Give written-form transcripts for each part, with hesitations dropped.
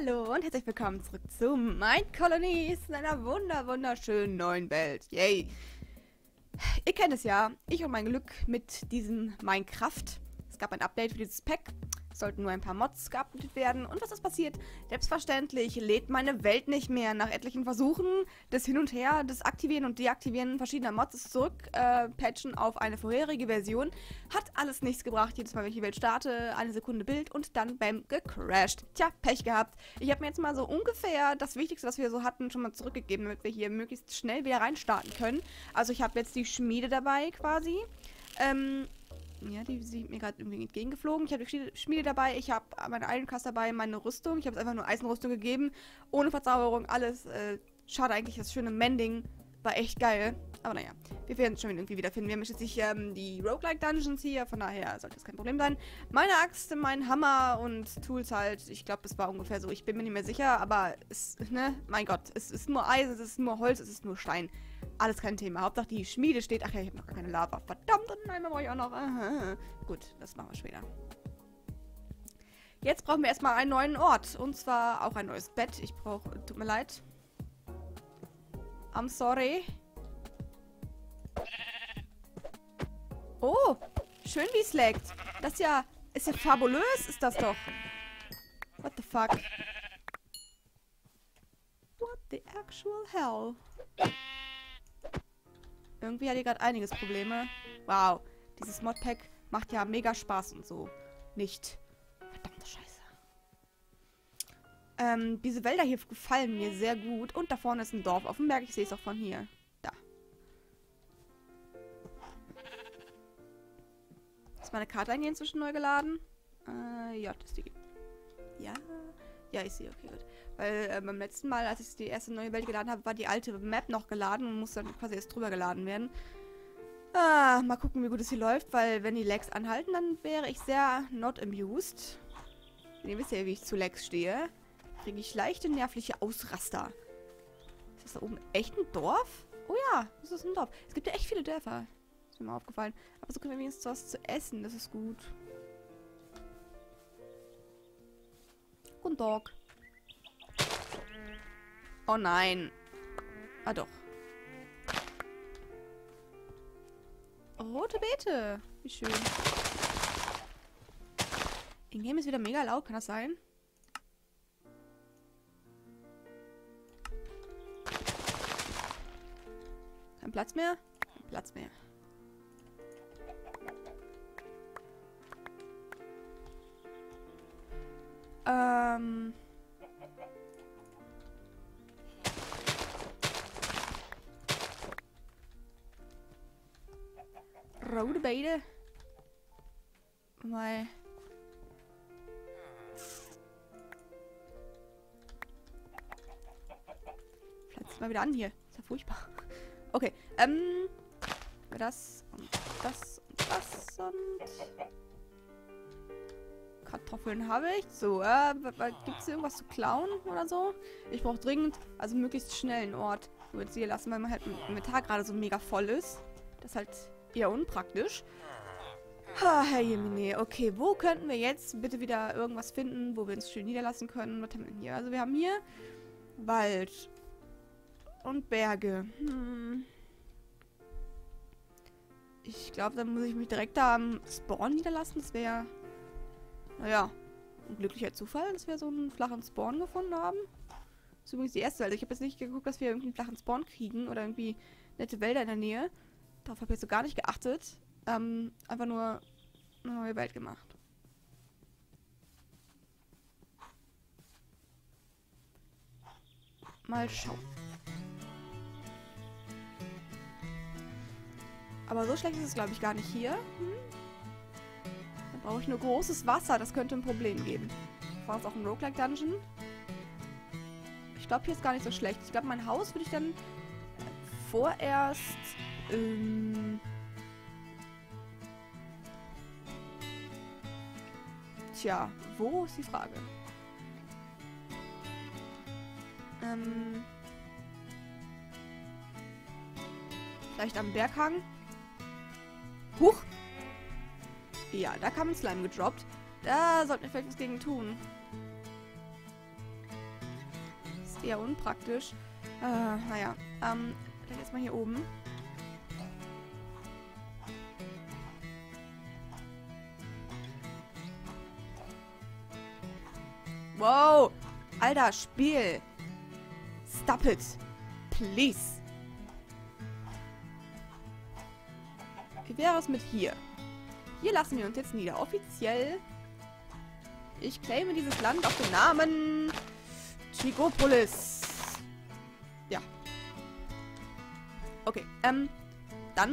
Hallo und herzlich willkommen zurück zu MineColonies in einer wunderschönen neuen Welt. Yay! Ihr kennt es ja, ich und mein Glück mit diesem Minecraft. Es gab ein Update für dieses Pack, es sollten nur ein paar Mods geupdatet werden. Und was ist passiert? Selbstverständlich lädt meine Welt nicht mehr. Nach etlichen Versuchen des Hin und Her, des Aktivieren und Deaktivieren verschiedener Mods, das Zurückpatchen auf eine vorherige Version, hat alles nichts gebracht. Jedes Mal, wenn ich die Welt starte, eine Sekunde Bild und dann, bam, gecrashed. Tja, Pech gehabt. Ich habe mir jetzt mal so ungefähr das Wichtigste, was wir so hatten, schon mal zurückgegeben, damit wir hier möglichst schnell wieder reinstarten können. Also ich habe jetzt die Schmiede dabei quasi. Ja, die sind mir gerade irgendwie entgegengeflogen. Ich habe die Schmiede dabei, ich habe meine Ironcast dabei, meine Rüstung. Ich habe es einfach nur Eisenrüstung gegeben, ohne Verzauberung, alles. Schade eigentlich, das schöne Mending war echt geil. Aber naja, wir werden es schon irgendwie wiederfinden. Wir haben schließlich die Roguelike-Dungeons hier, von daher sollte das kein Problem sein. Meine Axt, mein Hammer und Tools halt, ich glaube, das war ungefähr so. Ich bin mir nicht mehr sicher, aber es, ne, mein Gott, es ist nur Eisen, es ist nur Holz, es ist nur Stein. Alles kein Thema. Hauptsache die Schmiede steht. Ach ja, ich habe noch gar keine Lava. Verdammt, und nein, da brauche ich auch noch. Aha. Gut, das machen wir später. Jetzt brauchen wir erstmal einen neuen Ort. Und zwar auch ein neues Bett. Ich brauche... Tut mir leid. I'm sorry. Oh, schön wie es laggt. Das ist ja fabulös, ist das doch. What the fuck? What the actual hell? Irgendwie hat ihr gerade einiges Probleme. Wow, dieses Modpack macht ja mega Spaß und so. Nicht. Verdammte Scheiße. Diese Wälder hier gefallen mir sehr gut. Und da vorne ist ein Dorf auf dem Berg. Ich sehe es auch von hier. Da. Ist meine Karte eigentlich inzwischen neu geladen? Ja, das ist die. Ja. Ja, ich sehe, okay, gut. Weil beim letzten Mal, als ich die erste neue Welt geladen habe, war die alte Map noch geladen und muss dann quasi erst drüber geladen werden. Ah, mal gucken, wie gut es hier läuft, weil wenn die Lags anhalten, dann wäre ich sehr not amused. Ihr wisst ja, wie ich zu Lags stehe. Kriege ich leichte nervliche Ausraster. Ist das da oben echt ein Dorf? Oh ja, das ist ein Dorf. Es gibt ja echt viele Dörfer. Ist mir mal aufgefallen. Aber so können wir wenigstens was zu essen, das ist gut. Guten Tag. Oh nein. Ah doch. Rote Beete. Wie schön. In Game ist wieder mega laut. Kann das sein? Kein Platz mehr? Kein Platz mehr. Rote Beete. Mal. Pflanzt mal wieder an hier. Ist ja furchtbar. Okay. Das und das und das und... Kartoffeln habe ich. So, gibt es hier irgendwas zu klauen oder so? Ich brauche dringend, also möglichst schnell einen Ort. So, jetzt hier lassen, weil man halt mit Inventar gerade so mega voll ist. Das ist halt eher unpraktisch. Ah, Herr Jemine. Okay, wo könnten wir jetzt bitte wieder irgendwas finden, wo wir uns schön niederlassen können? Was haben wir denn hier? Also wir haben hier Wald und Berge. Hm. Ich glaube, dann muss ich mich direkt da am Spawn niederlassen. Das wäre... Naja, ein glücklicher Zufall, dass wir so einen flachen Spawn gefunden haben. Das ist übrigens die erste Welt. Ich habe jetzt nicht geguckt, dass wir irgendwie einen flachen Spawn kriegen oder irgendwie nette Wälder in der Nähe. Darauf habe ich jetzt so gar nicht geachtet. Einfach nur eine neue Welt gemacht. Mal schauen. Aber so schlecht ist es, glaube ich, gar nicht hier. Hm? Brauche ich nur großes Wasser, das könnte ein Problem geben. War es auch ein Roguelike-Dungeon? Ich glaube, hier ist gar nicht so schlecht. Ich glaube, mein Haus würde ich dann vorerst... Tja, wo ist die Frage? Vielleicht am Berghang? Huch! Ja, da kam ein Slime gedroppt. Da sollten wir vielleicht was gegen tun. eher unpraktisch. Naja. Vielleicht erstmal hier oben. Wow! Alter, Spiel! Stop it! Please! Wie wäre es mit hier? Hier lassen wir uns jetzt nieder. Offiziell. Ich claime dieses Land auf den Namen Chigopolis. Ja. Okay, dann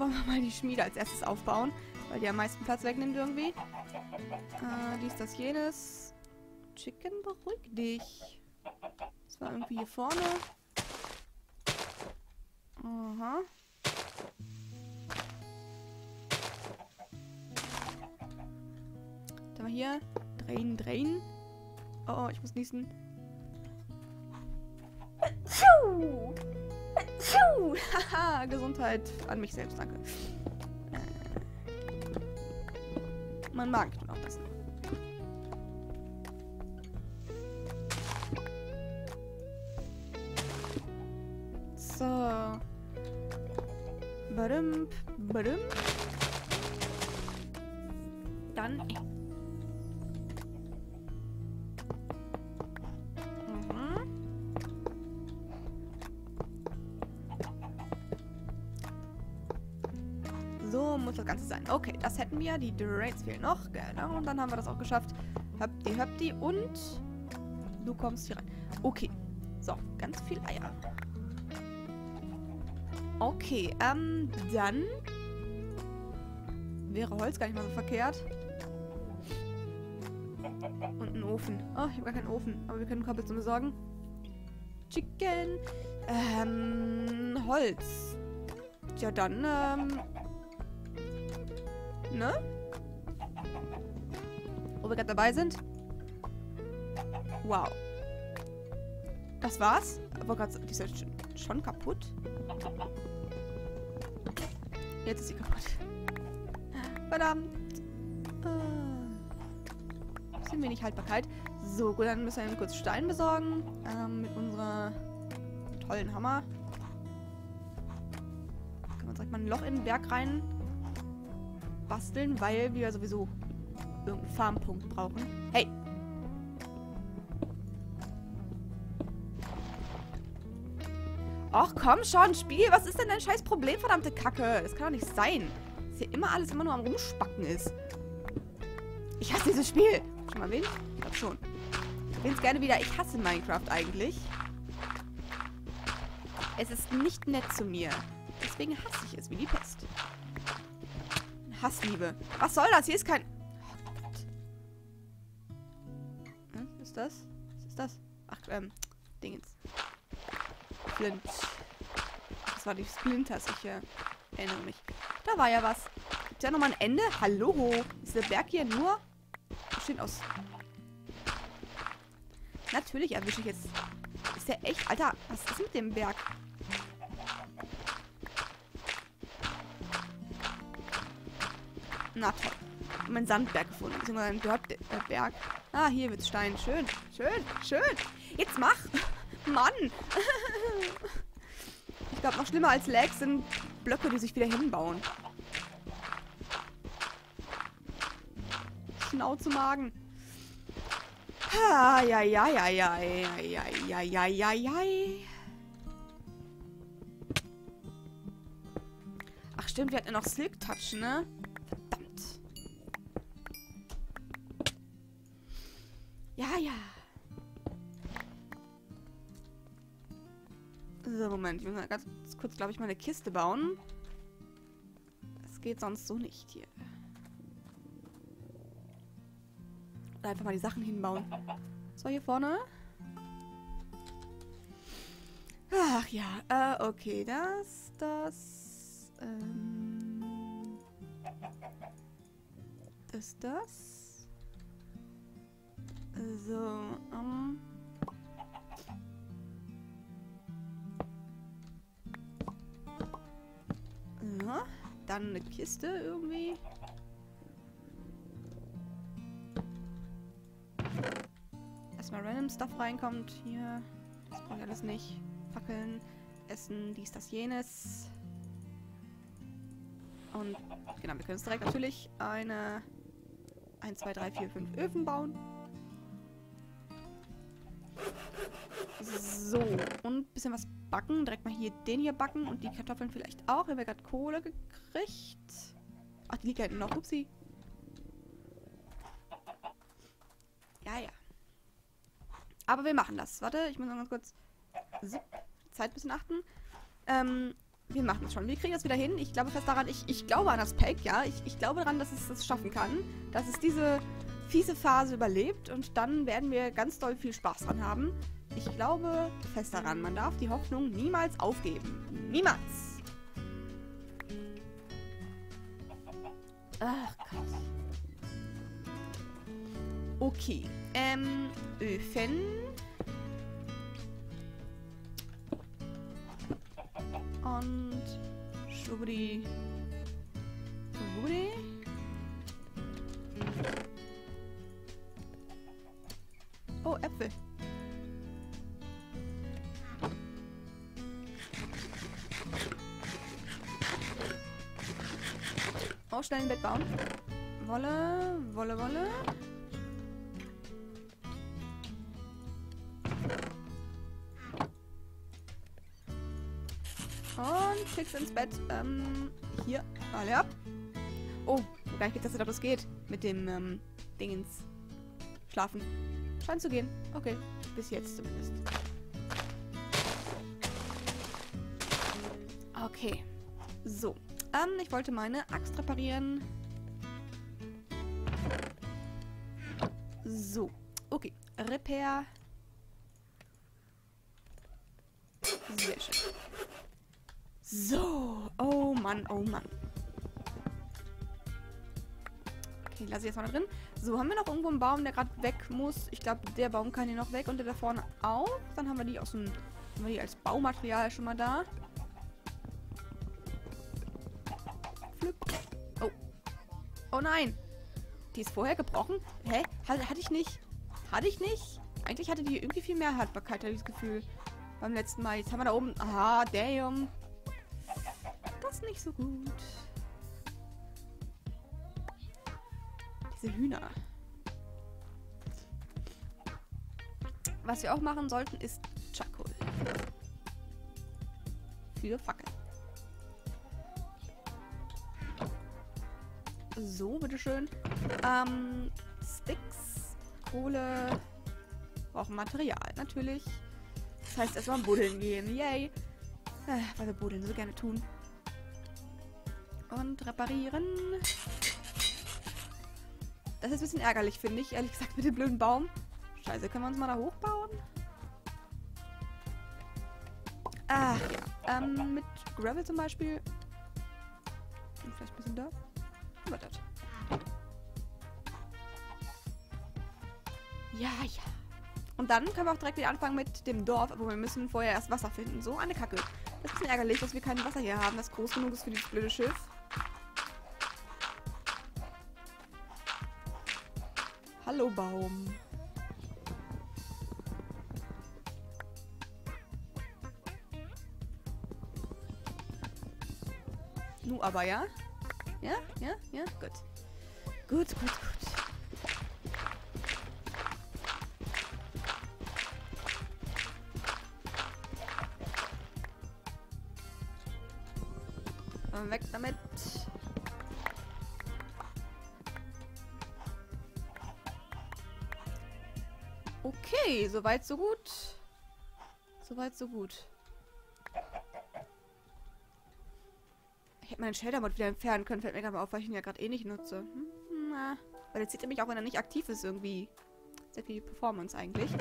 wollen wir mal die Schmiede als erstes aufbauen, weil die am meisten Platz wegnimmt irgendwie. Dies, das, jenes. Chicken, beruhig dich. Das war irgendwie hier vorne. Aha. Dann mal hier. Drain, drain. Oh, ich muss niesen. Atschuh! Atschuh! Haha, Gesundheit an mich selbst, danke. Man mag nur noch das. So. Badum, badum. Dann. So muss das Ganze sein. Okay, das hätten wir. Die Drains fehlen noch. Genau, und dann haben wir das auch geschafft. Höpti, höpti. Und du kommst hier rein. Okay. So, ganz viel Eier. Okay, dann wäre Holz gar nicht mal so verkehrt. Und einen Ofen. Oh, ich habe gar keinen Ofen. Aber wir können Koppel zum Besorgen. Chicken. Holz. Ja, dann, ne? Wo wir gerade dabei sind. Wow. Das war's. Aber gerade die ist ja schon kaputt. Jetzt ist sie kaputt. Verdammt. Bisschen wenig Haltbarkeit. So, gut, dann müssen wir eben kurz Stein besorgen. Mit unserem tollen Hammer. Können wir direkt mal ein Loch in den Berg rein basteln, weil wir sowieso irgendeinen Farmpunkt brauchen. Hey! Och, komm schon, Spiel. Was ist denn dein scheiß Problem, verdammte Kacke? Das kann doch nicht sein, dass hier immer nur am Rumspacken ist. Ich hasse dieses Spiel. Schon mal erwähnt? Ich glaube schon. Ich erwähne es gerne wieder. Ich hasse Minecraft eigentlich. Es ist nicht nett zu mir. Deswegen hasse ich es wie die Pest. Hassliebe. Was soll das? Hier ist kein... Oh Gott. Hm, was ist das? Was ist das? Ach, Dingens. Flint. Das war die Splinters, ich erinnere mich. Da war ja was. Gibt es ja nochmal ein Ende? Hallo? Ist der Berg hier nur bestehend aus... Natürlich erwische ich jetzt... Ist der echt... Alter, was ist mit dem Berg? Na toll. Ich habe meinen Sandberg gefunden. Beziehungsweise einen Berg. Ah, hier wird's Stein. Schön. Schön. Schön. Jetzt mach! Mann! Ich glaube, noch schlimmer als Lags sind Blöcke, die sich wieder hinbauen. Schnauze Magen. Ha, ja, ja, ja, ja, ja, ja, ja, ja, ja. Ach stimmt, wir hatten ja noch Silk Touch, ne? Verdammt. Ja, ja. So, Moment. Ich muss mal ganz kurz, glaube ich, mal eine Kiste bauen. Das geht sonst so nicht hier. Oder einfach mal die Sachen hinbauen. So, hier vorne. Ach ja. Okay. Das. So, dann eine Kiste irgendwie. Erstmal random Stuff reinkommt. Hier. Das brauche ich alles nicht. Fackeln, Essen, dies, das, jenes. Und genau, wir können uns direkt natürlich eine 1, 2, 3, 4, 5 Öfen bauen. So, und ein bisschen was backen. Direkt mal hier den hier backen und die Kartoffeln vielleicht auch. Wir haben ja gerade Kohle gekriegt. Ach, die liegt ja hinten noch. Upsi. Ja, ja. Aber wir machen das. Warte, ich muss noch ganz kurz Zeit ein bisschen achten. Wir machen das schon. Wir kriegen das wieder hin. Ich glaube fest daran, ich glaube an das Pack, ja. Ich glaube daran, dass es das schaffen kann. Dass es diese fiese Phase überlebt. Und dann werden wir ganz doll viel Spaß dran haben. Ich glaube fest daran. Man darf die Hoffnung niemals aufgeben. Niemals! Ach Gott. Okay. Öfen. Und Schubri. Schubri. Oh, Äpfel. Oh, schnell ein Bett bauen. Wolle, Wolle, Wolle. Und Klicks ins Bett. Hier. Ah, ja. Oh, ich habe gar nicht getestet, ob das geht. Mit dem Dingens. Schlafen. Scheint zu gehen. Okay. Bis jetzt zumindest. Okay. So. Ich wollte meine Axt reparieren. So. Okay. Repair. Sehr schön. So, oh Mann, oh Mann. Okay, lasse ich jetzt mal drin. So, haben wir noch irgendwo einen Baum, der gerade weg muss? Ich glaube, der Baum kann hier noch weg und der da vorne auch. Dann haben wir die aus dem, haben wir die als Baumaterial schon mal da. Flip. Oh. Oh nein. Die ist vorher gebrochen. Hä? Hatte ich nicht. Hatte ich nicht? Eigentlich hatte die irgendwie viel mehr Haltbarkeit, hatte ich das Gefühl. Beim letzten Mal. Jetzt haben wir da oben. Aha, damn. Das ist nicht so gut. Diese Hühner. Was wir auch machen sollten, ist Charcoal. Für Fackeln. So, bitteschön. Sticks, Kohle. Auch Material, natürlich. Das heißt, erstmal buddeln gehen. Yay. Was wir buddeln so gerne tun. Und reparieren. Das ist ein bisschen ärgerlich, finde ich. Ehrlich gesagt, mit dem blöden Baum. Scheiße, können wir uns mal da hochbauen? Ach ja. Mit Gravel zum Beispiel. Und vielleicht ein bisschen da. Aber das. Ja, ja. Und dann können wir auch direkt wieder anfangen mit dem Dorf, aber wir müssen vorher erst Wasser finden. So eine Kacke. Das ist ein bisschen ärgerlich, dass wir kein Wasser hier haben, das groß genug ist für dieses blöde Schiff. Hallo, Baum. Nu aber, ja? Ja? Ja? Ja? Gut. Gut, gut, gut. Weg damit. Okay, soweit, so gut. Soweit, so gut. Ich hätte meinen Shader-Mod wieder entfernen können, fällt mir gerade mal auf, weil ich ihn ja gerade eh nicht nutze. Na, weil jetzt sieht er mich auch, wenn er nicht aktiv ist, irgendwie. Sehr viel Performance eigentlich.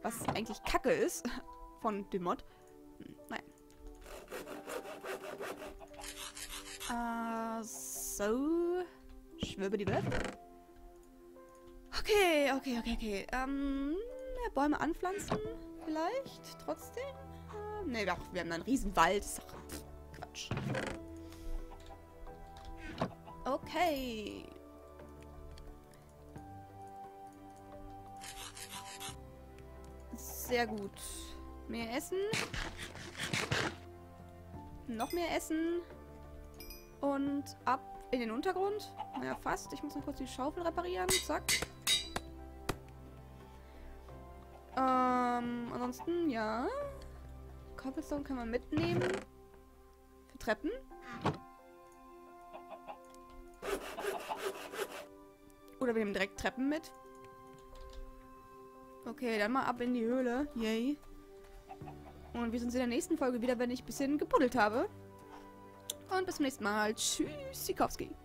Was eigentlich Kacke ist von dem Mod. Naja. So. Schwirbe die Welt. Okay, okay, okay, okay. Bäume anpflanzen vielleicht trotzdem? Ne, doch, wir haben da einen riesen Wald. Ist doch Quatsch. Okay. Sehr gut. Mehr Essen. Noch mehr Essen. Und ab in den Untergrund. Naja, fast. Ich muss noch kurz die Schaufel reparieren. Zack. Ansonsten, ja. Cobblestone kann man mitnehmen. Für Treppen. Oder wir nehmen direkt Treppen mit. Okay, dann mal ab in die Höhle. Yay. Und wir sehen uns in der nächsten Folge wieder, wenn ich ein bisschen gebuddelt habe. Und bis zum nächsten Mal. Tschüss, Sikowski.